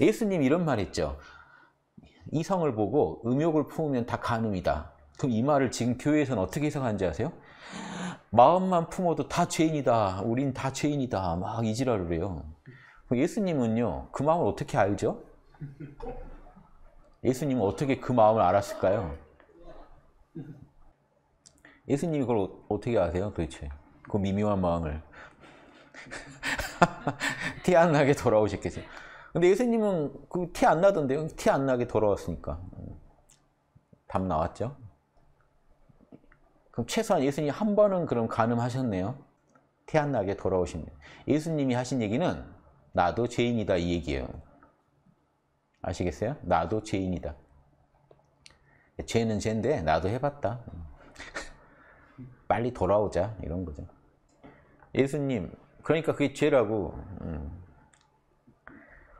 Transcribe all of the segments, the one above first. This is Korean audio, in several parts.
예수님이 이런 말 했죠. 이성을 보고 음욕을 품으면 다 간음이다. 그럼 이 말을 지금 교회에서는 어떻게 해석하는지 아세요? 마음만 품어도 다 죄인이다. 우린 다 죄인이다. 막 이 지랄을 해요. 예수님은요, 그 마음을 어떻게 알죠? 예수님은 어떻게 그 마음을 알았을까요? 예수님이 그걸 어떻게 아세요, 도대체? 그 미묘한 마음을. 티 안 나게 돌아오셨겠어요. 근데 예수님은 그 티 안 나던데요. 티 안 나게 돌아왔으니까. 답 나왔죠? 그럼 최소한 예수님이 한 번은 그럼 간음하셨네요. 티 안 나게 돌아오십니다. 예수님이 하신 얘기는 나도 죄인이다 이 얘기예요. 아시겠어요? 나도 죄인이다. 죄는 죄인데 나도 해봤다. 빨리 돌아오자 이런 거죠. 예수님, 그러니까 그게 죄라고.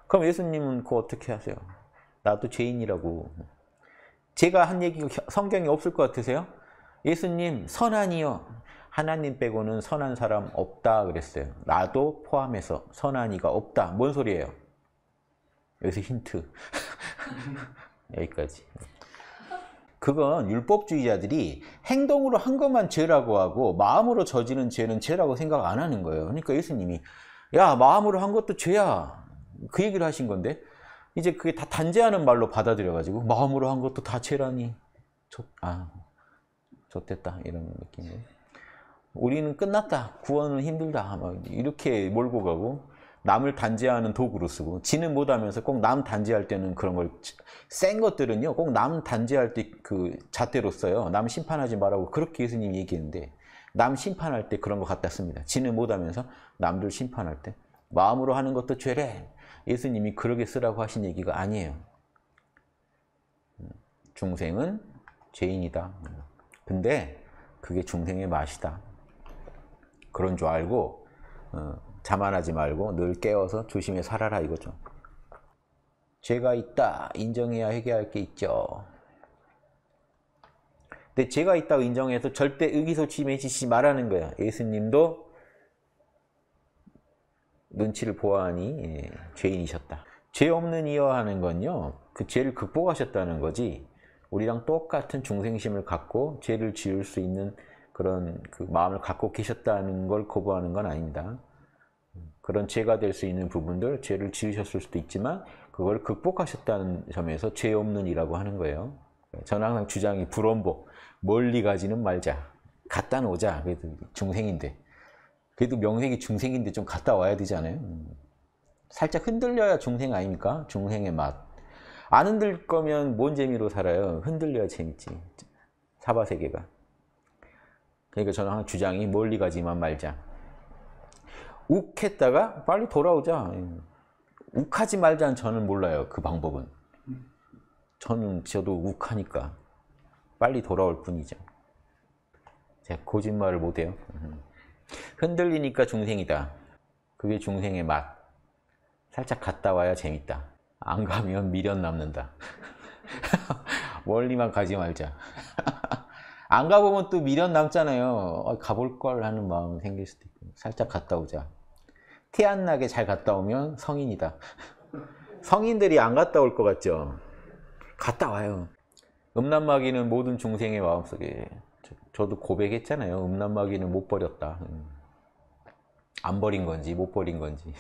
그럼 예수님은 그거 어떻게 하세요? 나도 죄인이라고. 제가 한 얘기가 성경에 없을 것 같으세요? 예수님, 선한이요. 하나님 빼고는 선한 사람 없다 그랬어요. 나도 포함해서 선한이가 없다. 뭔 소리예요? 여기서 힌트. 여기까지. 그건 율법주의자들이 행동으로 한 것만 죄라고 하고 마음으로 저지른 죄는 죄라고 생각 안 하는 거예요. 그러니까 예수님이 야, 마음으로 한 것도 죄야. 그 얘기를 하신 건데 이제 그게 다 단죄하는 말로 받아들여가지고 마음으로 한 것도 다 죄라니. 좋됐다 이런 느낌이에요. 우리는 끝났다. 구원은 힘들다. 막 이렇게 몰고 가고 남을 단죄하는 도구로 쓰고 지는 못하면서 꼭 남 단죄할 때는 그런 걸 센 것들은요. 꼭 남 단죄할 때 그 잣대로 써요. 남 심판하지 말라고 그렇게 예수님이 얘기했는데 남 심판할 때 그런 것 갖다 씁니다. 지는 못하면서 남들 심판할 때 마음으로 하는 것도 죄래. 예수님이 그러게 쓰라고 하신 얘기가 아니에요. 중생은 죄인이다. 근데 그게 중생의 맛이다. 그런 줄 알고 자만하지 말고 늘 깨워서 조심히 살아라 이거죠. 죄가 있다. 인정해야 해결할 게 있죠. 근데 죄가 있다고 인정해서 절대 의기소침해지지 말라는 거야. 예수님도 눈치를 보아하니 예, 죄인이셨다. 죄 없는 이여 하는 건요. 그 죄를 극복하셨다는 거지. 우리랑 똑같은 중생심을 갖고 죄를 지을 수 있는 그런 그 마음을 갖고 계셨다는 걸 거부하는 건 아닙니다. 그런 죄가 될 수 있는 부분들, 죄를 지으셨을 수도 있지만 그걸 극복하셨다는 점에서 죄 없는 이라고 하는 거예요. 저는 항상 주장이 불원복, 멀리 가지는 말자, 갔다 오자. 그래도 중생인데, 그래도 명색이 중생인데 좀 갔다 와야 되잖아요. 살짝 흔들려야 중생 아닙니까? 중생의 맛. 안 흔들 거면 뭔 재미로 살아요? 흔들려야 재밌지. 사바세계가. 그러니까 저는 항상 주장이 멀리 가지만 말자. 욱했다가 빨리 돌아오자. 욱하지 말자는 저는 몰라요. 그 방법은. 저도 욱하니까 빨리 돌아올 뿐이죠. 제가 거짓말을 못해요. 흔들리니까 중생이다. 그게 중생의 맛. 살짝 갔다 와야 재밌다. 안 가면 미련 남는다. 멀리만 가지 말자. 안 가보면 또 미련 남잖아요. 가볼 걸 하는 마음 생길 수도 있고. 살짝 갔다 오자. 티 안 나게 잘 갔다 오면 성인이다. 성인들이 안 갔다 올 것 같죠? 갔다 와요. 음란마귀는 모든 중생의 마음속에. 저도 고백했잖아요. 음란마귀는 못 버렸다. 안 버린 건지 못 버린 건지.